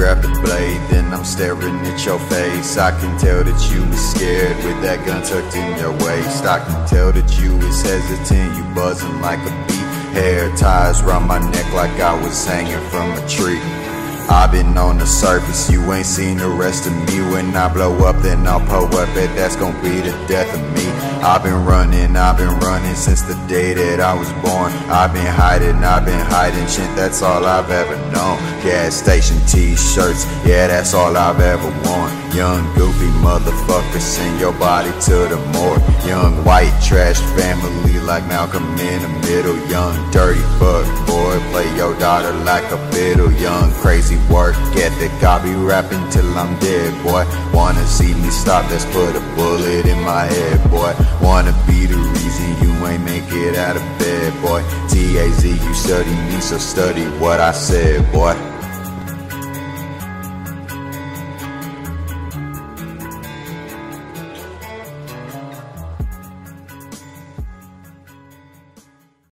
grab the blade, then I'm staring at your face. I can tell that you was scared with that gun tucked in your waist. I can tell that you was hesitant, you buzzing like a bee. Hair ties round my neck like I was hanging from a tree. I've been on the surface, you ain't seen the rest of me. When I blow up, then I'll pull up, bet that's gonna be the death of me. I've been running since the day that I was born. I've been hiding, shit, that's all I've ever known. Gas station t-shirts, yeah, that's all I've ever worn. Young goofy motherfucker, send your body to the morgue. Young white trash family like Malcolm in the middle. Young dirty fuck boy, play your daughter like a fiddle. Young crazy work ethic, I'll be rapping till I'm dead, boy. Wanna see me stop, let's put a bullet in my head, boy. Wanna be the reason you ain't make it out of bed, boy. TAZ, you study me, so study what I said, boy.